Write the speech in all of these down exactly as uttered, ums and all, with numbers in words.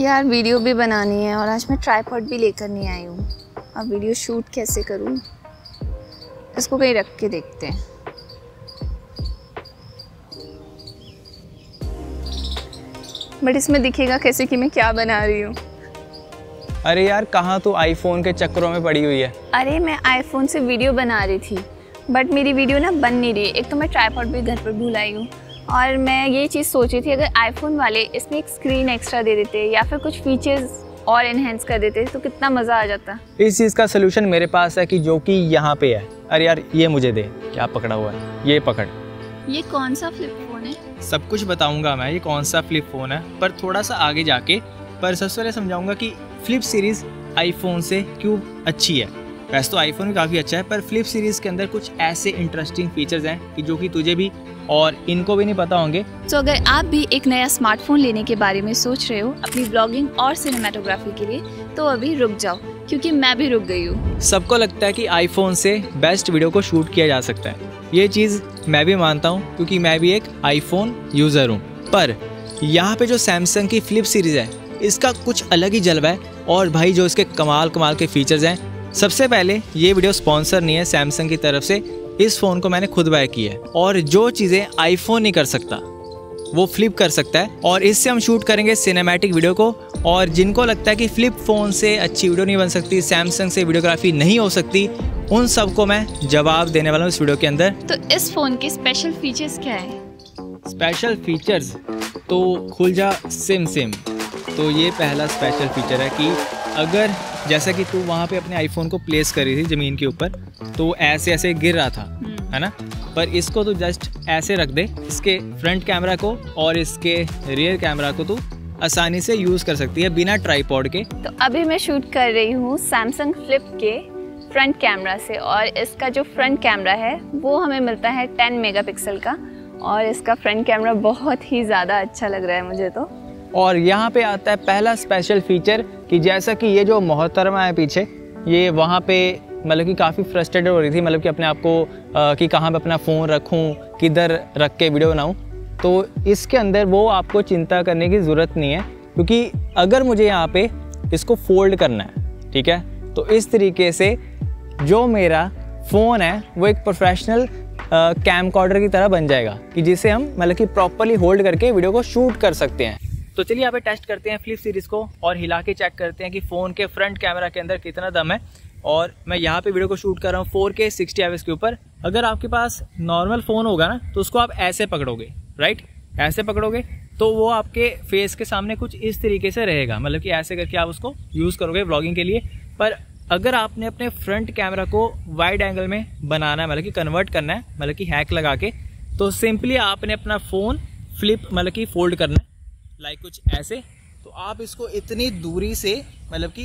यार वीडियो भी बनानी है और आज मैं ट्राइपॉड भी लेकर नहीं आई हूँ। अब वीडियो शूट कैसे करूँ, इसको कहीं रख के देखते हैं। बट इसमें दिखेगा कैसे कि मैं क्या बना रही हूँ। अरे यार कहाँ तू आईफोन के चक्करों में पड़ी हुई है। अरे मैं आईफोन से वीडियो बना रही थी बट मेरी वीडियो ना बन नहीं रही। एक तो मैं ट्राइपॉड भी घर पर भूल आई हूँ और मैं ये चीज़ सोच रही थी अगर आईफोन वाले इसमें एक स्क्रीन एक्स्ट्रा दे देते या फिर कुछ फीचर्स और एनहेंस कर देते तो कितना मज़ा आ जाता। इस चीज़ का सलूशन मेरे पास है कि जो कि यहाँ पे है। अरे यार ये मुझे दे, क्या पकड़ा हुआ है, ये पकड़। ये कौन सा फ्लिप फ़ोन है? सब कुछ बताऊँगा मैं ये कौन सा फ्लिप फ़ोन है पर थोड़ा सा आगे जाके। पर सबसे पहले समझाऊँगा कि फ्लिप सीरीज़ आईफोन से क्यों अच्छी है। वैसे तो आईफोन भी काफ़ी अच्छा है पर फ्लिप सीरीज़ के अंदर कुछ ऐसे इंटरेस्टिंग फीचर्स हैं कि जो कि तुझे भी और इनको भी नहीं पता होंगे। तो अगर आप भी एक नया स्मार्टफोन लेने के बारे में सोच रहे हो अपनी ब्लॉगिंग और सिनेमेटोग्राफी के लिए तो अभी रुक जाओ क्योंकि मैं भी रुक गई हूँ। सबको लगता है कि आईफोन से बेस्ट वीडियो को शूट किया जा सकता है, ये चीज़ मैं भी मानता हूँ क्योंकि मैं भी एक आईफोन यूज़र हूँ। पर यहाँ पर जो सैमसंग की फ्लिप सीरीज़ है इसका कुछ अलग ही जलवा है और भाई जो इसके कमाल कमाल के फीचर्स हैं। सबसे पहले ये वीडियो स्पॉन्सर नहीं है सैमसंग की तरफ से, इस फ़ोन को मैंने खुद बाय किया है और जो चीज़ें आईफोन नहीं कर सकता वो फ्लिप कर सकता है और इससे हम शूट करेंगे सिनेमैटिक वीडियो को। और जिनको लगता है कि फ्लिप फ़ोन से अच्छी वीडियो नहीं बन सकती, सैमसंग से वीडियोग्राफी नहीं हो सकती, उन सबको मैं जवाब देने वाला हूँ इस वीडियो के अंदर। तो इस फ़ोन के स्पेशल फीचर्स क्या है? स्पेशल फीचर्स तो खुल जा सिम सिम, तो ये पहला स्पेशल फीचर है कि अगर जैसा कि तू वहाँ पे अपने आईफोन को प्लेस करी थी ज़मीन के ऊपर तो ऐसे ऐसे गिर रहा था है ना, पर इसको तू जस्ट ऐसे रख दे। इसके फ्रंट कैमरा को और इसके रियर कैमरा को तू आसानी से यूज़ कर सकती है बिना ट्राइपॉड के। तो अभी मैं शूट कर रही हूँ सैमसंग फ्लिप के फ्रंट कैमरा से और इसका जो फ्रंट कैमरा है वो हमें मिलता है टेन मेगा पिक्सल का और इसका फ्रंट कैमरा बहुत ही ज़्यादा अच्छा लग रहा है मुझे तो। और यहाँ पे आता है पहला स्पेशल फीचर कि जैसा कि ये जो मोहतरमा है पीछे, ये वहाँ पे मतलब कि काफ़ी फ्रस्ट्रेटेड हो रही थी, मतलब कि अपने आप को कि कहाँ पे अपना फ़ोन रखूँ, किधर रख के वीडियो बनाऊँ। तो इसके अंदर वो आपको चिंता करने की ज़रूरत नहीं है क्योंकि अगर मुझे यहाँ पे इसको फोल्ड करना है, ठीक है, तो इस तरीके से जो मेरा फ़ोन है वो एक प्रोफेशनल कैम कॉर्डर की तरह बन जाएगा कि जिसे हम मतलब कि प्रॉपरली होल्ड करके वीडियो को शूट कर सकते हैं। तो चलिए यहाँ पे टेस्ट करते हैं फ्लिप सीरीज़ को और हिला के चेक करते हैं कि फ़ोन के फ्रंट कैमरा के अंदर कितना दम है। और मैं यहाँ पे वीडियो को शूट कर रहा हूँ four K sixty F S के ऊपर। अगर आपके पास नॉर्मल फ़ोन होगा ना तो उसको आप ऐसे पकड़ोगे, राइट, ऐसे पकड़ोगे तो वो आपके फेस के सामने कुछ इस तरीके से रहेगा, मतलब कि ऐसे करके आप उसको यूज़ करोगे व्लॉगिंग के लिए। पर अगर आपने अपने फ्रंट कैमरा को वाइड एंगल में बनाना है, मतलब कि कन्वर्ट करना है, मतलब कि हैक लगा के, तो सिंपली आपने अपना फ़ोन फ्लिप मतलब कि फोल्ड करना है लाइक like कुछ ऐसे, तो आप इसको इतनी दूरी से मतलब कि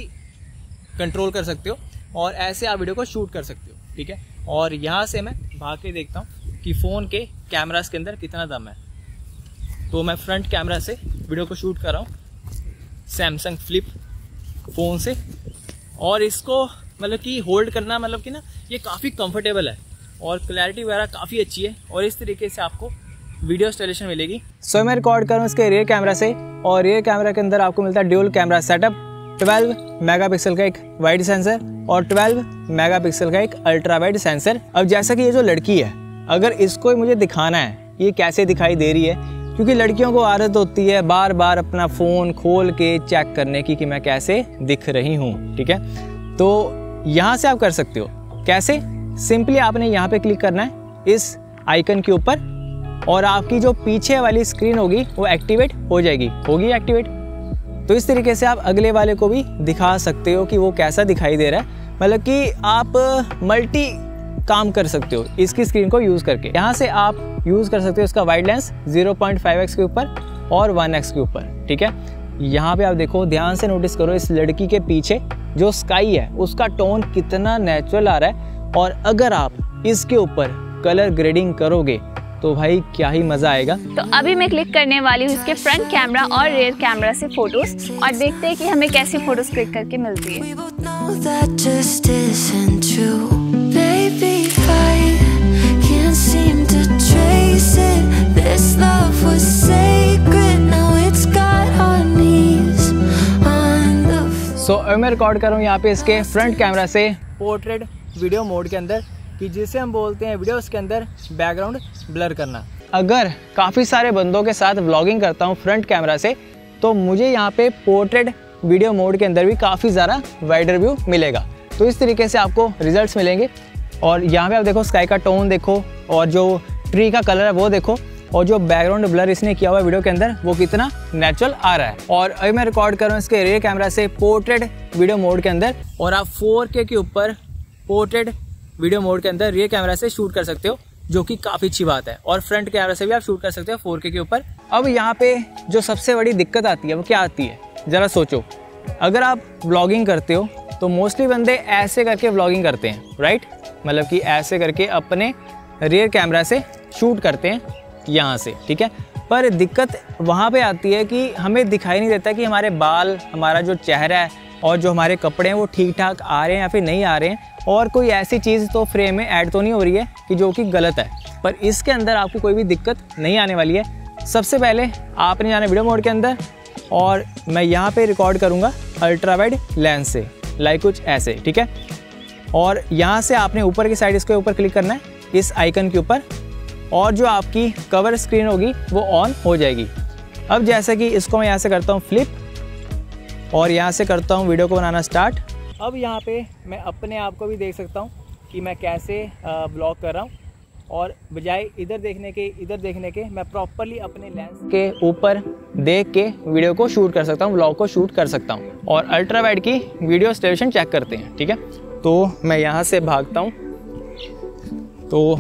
कंट्रोल कर सकते हो और ऐसे आप वीडियो को शूट कर सकते हो, ठीक है। और यहाँ से मैं भाग के देखता हूँ कि फ़ोन के कैमरास के अंदर कितना दम है। तो मैं फ्रंट कैमरा से वीडियो को शूट कर रहा हूँ सैमसंग फ्लिप फ़ोन से और इसको मतलब कि होल्ड करना, मतलब कि ना ये काफ़ी कंफर्टेबल है और क्लैरिटी वगैरह काफ़ी अच्छी है और इस तरीके से आपको वीडियो स्टेलेशन मिलेगी। सो मैं रिकॉर्ड कर रहा हूँ इसके रियर कैमरा से और रियर कैमरा के अंदर आपको मिलता है dual camera setup, twelve megapixel का एक वाइड सेंसर और ट्वेल्व मेगापिक्सल का एक अल्ट्रा वाइड सेंसर। अब जैसा कि ये जो लड़की है, अगर इसको ही मुझे दिखाना है ये कैसे दिखाई दे रही है, क्योंकि लड़कियों को आदत होती है बार बार अपना फ़ोन खोल के चेक करने की कि मैं कैसे दिख रही हूँ, ठीक है। तो यहाँ से आप कर सकते हो, कैसे, सिंपली आपने यहाँ पर क्लिक करना है इस आइकन के ऊपर और आपकी जो पीछे वाली स्क्रीन होगी वो एक्टिवेट हो जाएगी, होगी एक्टिवेट। तो इस तरीके से आप अगले वाले को भी दिखा सकते हो कि वो कैसा दिखाई दे रहा है, मतलब कि आप मल्टी काम कर सकते हो इसकी स्क्रीन को यूज़ करके। यहाँ से आप यूज़ कर सकते हो इसका wide lens zero point five x के ऊपर और वन एक्स के ऊपर, ठीक है। यहाँ पे आप देखो, ध्यान से नोटिस करो इस लड़की के पीछे जो स्काई है उसका टोन कितना नेचुरल आ रहा है और अगर आप इसके ऊपर कलर ग्रेडिंग करोगे तो भाई क्या ही मज़ा आएगा। तो अभी मैं क्लिक करने वाली हूँ इसके फ्रंट कैमरा और रियर कैमरा से फोटोज और देखते हैं कि हमें कैसी फोटोज क्लिक करके मिलती है। सो so, मैं रिकॉर्ड कर रहा हूँ यहाँ पे इसके फ्रंट कैमरा से पोर्ट्रेट वीडियो मोड के अंदर, कि जिसे हम बोलते हैं वीडियोस के अंदर बैकग्राउंड ब्लर करना। अगर काफ़ी सारे बंदों के साथ व्लॉगिंग करता हूँ फ्रंट कैमरा से तो मुझे यहाँ पे पोर्ट्रेट वीडियो मोड के अंदर भी काफ़ी ज़्यादा वाइडर व्यू मिलेगा। तो इस तरीके से आपको रिजल्ट्स मिलेंगे। और यहाँ पे आप देखो स्काई का टोन देखो और जो ट्री का कलर है वो देखो और जो बैकग्राउंड ब्लर इसने किया हुआ है वीडियो के अंदर वो कितना नेचुरल आ रहा है। और अभी मैं रिकॉर्ड कर रहा हूँ इसके रियर कैमरा से पोर्ट्रेट वीडियो मोड के अंदर, और आप फोर के के ऊपर पोर्ट्रेट वीडियो मोड के अंदर रियर कैमरा से शूट कर सकते हो, जो कि काफ़ी अच्छी बात है। और फ्रंट कैमरा से भी आप शूट कर सकते हो फोर के के ऊपर। अब यहाँ पे जो सबसे बड़ी दिक्कत आती है वो क्या आती है, ज़रा सोचो। अगर आप व्लॉगिंग करते हो तो मोस्टली बंदे ऐसे करके व्लॉगिंग करते हैं, राइट, मतलब कि ऐसे करके अपने रियर कैमरा से शूट करते हैं यहाँ से, ठीक है। पर दिक्कत वहाँ पे आती है कि हमें दिखाई नहीं देता कि हमारे बाल, हमारा जो चेहरा है और जो हमारे कपड़े हैं वो ठीक ठाक आ रहे हैं या फिर नहीं आ रहे हैं, और कोई ऐसी चीज़ तो फ्रेम में ऐड तो नहीं हो रही है कि जो कि गलत है। पर इसके अंदर आपको कोई भी दिक्कत नहीं आने वाली है। सबसे पहले आपने जाना वीडियो मोड के अंदर, और मैं यहाँ पर रिकॉर्ड करूँगा अल्ट्रा वाइड लेंस से, लाइक कुछ ऐसे, ठीक है। और यहाँ से आपने ऊपर की साइड इसके ऊपर क्लिक करना है, इस आइकन के ऊपर, और जो आपकी कवर स्क्रीन होगी वो ऑन हो जाएगी। अब जैसे कि इसको मैं यहाँ से करता हूँ फ्लिप और यहाँ से करता हूँ वीडियो को बनाना स्टार्ट। अब यहाँ पे मैं अपने आप को भी देख सकता हूँ कि मैं कैसे ब्लॉग कर रहा हूँ, और बजाय इधर देखने के इधर देखने के मैं प्रॉपरली अपने लेंस के ऊपर देख के वीडियो को शूट कर सकता हूँ, व्लॉग को शूट कर सकता हूँ। और अल्ट्रा वाइड की वीडियो स्टेबलाइजेशन चेक करते हैं, ठीक है। तो मैं यहाँ से भागता हूँ। तो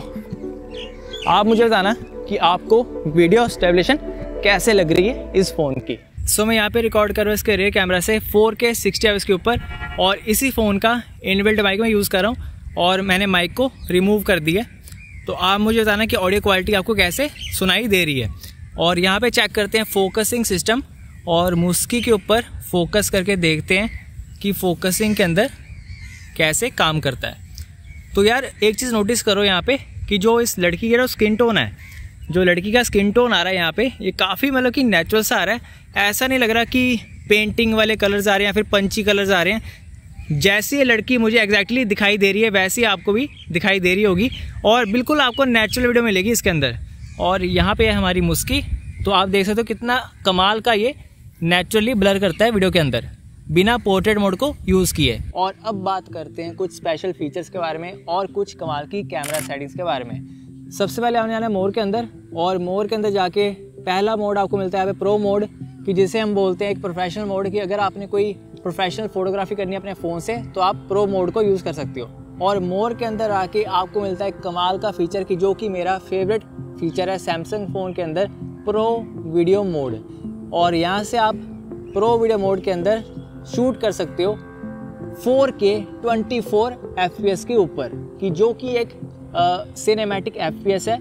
आप मुझे बताना कि आपको वीडियो स्टेबलाइजेशन कैसे लग रही है इस फ़ोन की। सो so, मैं यहाँ पे रिकॉर्ड कर रहा हूँ इसके रियर कैमरा से four K sixty F S के ऊपर, और इसी फ़ोन का इनबिल्ट माइक मैं यूज़ कर रहा हूँ, और मैंने माइक को रिमूव कर दिया। तो आप मुझे बताना कि ऑडियो क्वालिटी आपको कैसे सुनाई दे रही है। और यहाँ पे चेक करते हैं फोकसिंग सिस्टम, और मुस्की के ऊपर फोकस करके देखते हैं कि फोकसिंग के अंदर कैसे काम करता है। तो यार एक चीज़ नोटिस करो यहाँ पे कि जो इस लड़की का जो स्किन टोन है, जो लड़की का स्किन टोन आ रहा है यहाँ पे, ये काफ़ी मतलब कि नेचुरल सा आ रहा है। ऐसा नहीं लग रहा कि पेंटिंग वाले कलर्स आ रहे हैं या फिर पंची कलर्स आ रहे हैं। जैसी ये लड़की मुझे एग्जैक्टली दिखाई दे रही है वैसी आपको भी दिखाई दे रही होगी, और बिल्कुल आपको नेचुरल वीडियो मिलेगी इसके अंदर। और यहाँ पे है हमारी मुस्की, तो आप देख सकते हो कितना कमाल का ये नेचुरली ब्लर करता है वीडियो के अंदर बिना पोर्ट्रेट मोड को यूज़ किए। और अब बात करते हैं कुछ स्पेशल फीचर्स के बारे में और कुछ कमाल की कैमरा सेटिंग्स के बारे में। सबसे पहले हमने आना है मोर के अंदर, और मोर के अंदर जाके पहला मोड आपको मिलता है यहाँ पे प्रो मोड, कि जिसे हम बोलते हैं एक प्रोफेशनल मोड, कि अगर आपने कोई प्रोफेशनल फोटोग्राफी करनी है अपने फ़ोन से तो आप प्रो मोड को यूज़ कर सकते हो। और मोर के अंदर आके आपको मिलता है कमाल का फ़ीचर, कि जो कि मेरा फेवरेट फ़ीचर है सैमसंग फ़ोन के अंदर, प्रो वीडियो मोड। और यहाँ से आप प्रो वीडियो मोड के अंदर शूट कर सकते हो four K twenty four F P S के ऊपर, कि जो कि एक सिनेमैटिक एफ पी एस है।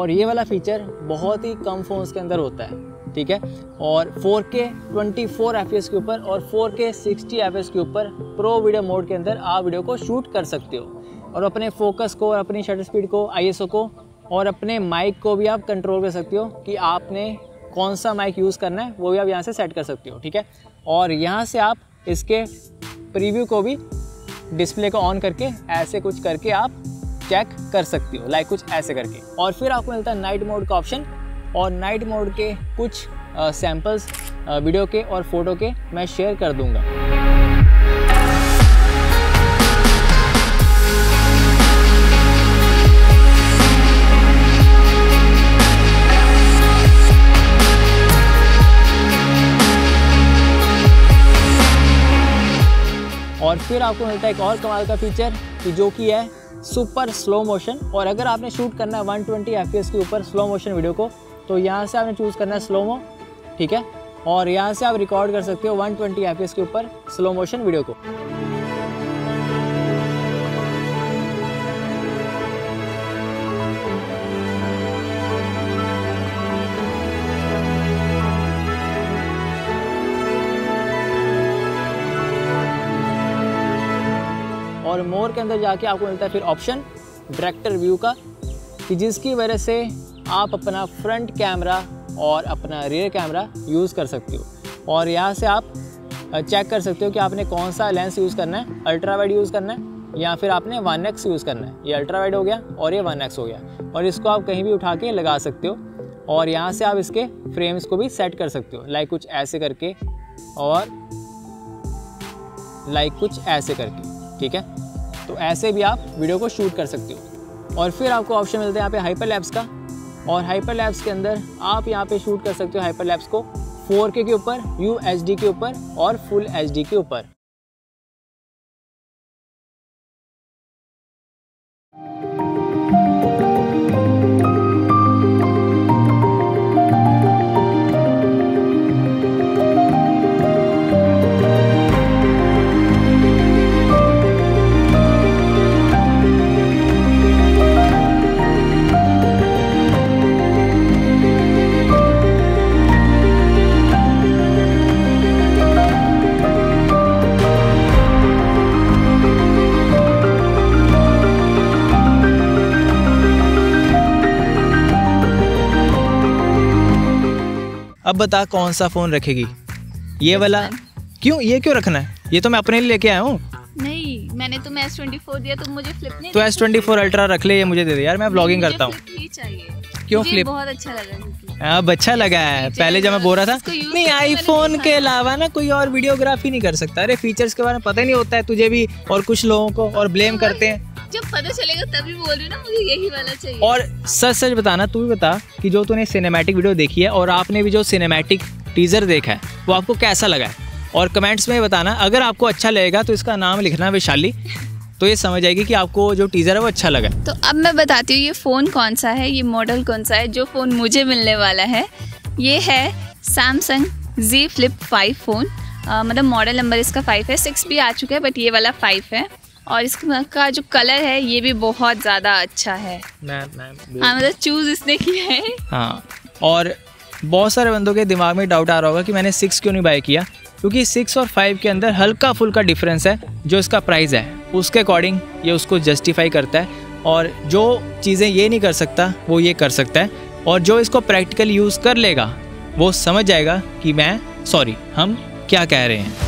और ये वाला फ़ीचर बहुत ही कम फ़ोन्स के अंदर होता है, ठीक है। और four K twenty four F P S के ऊपर और four K sixty F P S के ऊपर प्रो वीडियो मोड के अंदर आप वीडियो को शूट कर सकते हो, और अपने फोकस को और अपनी शटर स्पीड को, आई एस ओ को और अपने माइक को भी आप कंट्रोल कर सकते हो, कि आपने कौन सा माइक यूज़ करना है वो भी आप यहाँ से सेट कर सकते हो, ठीक है। और यहाँ से आप इसके प्रीव्यू को भी डिस्प्ले को ऑन करके ऐसे कुछ करके आप चेक कर सकते हो, लाइक कुछ ऐसे करके। और फिर आपको मिलता है नाइट मोड का ऑप्शन, और नाइट मोड के कुछ आ, सैम्पल्स आ, वीडियो के और फोटो के मैं शेयर कर दूंगा। और फिर आपको मिलता है एक और कमाल का फीचर, कि जो कि है सुपर स्लो मोशन। और अगर आपने शूट करना है one twenty F P S के ऊपर स्लो मोशन वीडियो को, तो यहाँ से आपने चूज़ करना है स्लोमो, ठीक है। और यहाँ से आप रिकॉर्ड कर सकते हो one twenty F P S के ऊपर स्लो मोशन वीडियो को। और मोर के अंदर जाके आपको मिलता है फिर ऑप्शन डायरेक्टर व्यू का, कि जिसकी वजह से आप अपना फ्रंट कैमरा और अपना रियर कैमरा यूज़ कर सकते हो। और यहाँ से आप चेक कर सकते हो कि आपने कौन सा लेंस यूज़ करना है, अल्ट्रा वाइड यूज़ करना है या फिर आपने वन एक्स यूज़ करना है। ये अल्ट्रा वाइड हो गया और ये वन एक्स हो गया, और इसको आप कहीं भी उठा के लगा सकते हो और यहाँ से आप इसके फ्रेम्स को भी सेट कर सकते हो, लाइक कुछ ऐसे करके और लाइक कुछ ऐसे करके, ठीक है। तो ऐसे भी आप वीडियो को शूट कर सकते हो। और फिर आपको ऑप्शन मिलता है यहाँ पे हाइपर लैप्स का, और हाइपर लैप्स के अंदर आप यहाँ पे शूट कर सकते हो हाइपर लैप्स को फोर के के ऊपर, यू एच डी के ऊपर और फुल एच डी के ऊपर। अब बता कौन सा फ़ोन रखेगी? ये वाला? क्यों, ये क्यों रखना है? ये तो मैं अपने लिए लेके आया हूँ। नहीं, मैंने तो मैं एस ट्वेंटी फोर दिया, तुम मुझे फ्लिप नहीं। तो एस ट्वेंटी फोर अल्ट्रा रख ले, ये मुझे दे दे यार, मैं ब्लॉगिंग करता हूँ। क्यों फ्लिप? बहुत अच्छा लगा। अब अच्छा लगा है, पहले जब मैं बोल रहा था नहीं आईफोन के अलावा ना कोई और वीडियोग्राफी नहीं कर सकता। अरे फीचर्स के बारे में पता ही नहीं होता है तुझे भी और कुछ लोगों को, और ब्लेम करते हैं। जब पता चलेगा तभी बोल रही ना मुझे यही वाला चाहिए। और सच सच बताना, तू भी बता कि जो तूने सिनेमैटिक वीडियो देखी है और आपने भी जो सिनेमैटिक टीजर देखा है वो आपको कैसा लगा है, और कमेंट्स में बताना। अगर आपको अच्छा लगेगा तो इसका नाम लिखना वैशाली, तो ये समझ आएगी कि आपको जो टीजर है वो अच्छा लगा। तो अब मैं बताती हूँ ये फ़ोन कौन सा है, ये मॉडल कौन सा है। जो फ़ोन मुझे मिलने वाला है ये है Samsung Z flip five phone, मतलब मॉडल नंबर इसका फाइव है। सिक्स भी आ चुका है बट ये वाला फाइव है, और इसका जो कलर है ये भी बहुत ज़्यादा अच्छा है। मैं मैं हाँ मतलब चूज़ इसने किया है। हाँ, और बहुत सारे बंदों के दिमाग में डाउट आ रहा होगा कि मैंने सिक्स क्यों नहीं बाय किया, क्योंकि सिक्स और फाइव के अंदर हल्का फुल्का डिफरेंस है। जो इसका प्राइस है उसके अकॉर्डिंग ये उसको जस्टिफाई करता है, और जो चीज़ें ये नहीं कर सकता वो ये कर सकता है। और जो इसको प्रैक्टिकल यूज़ कर लेगा वो समझ जाएगा कि मैं सॉरी हम क्या कह रहे हैं।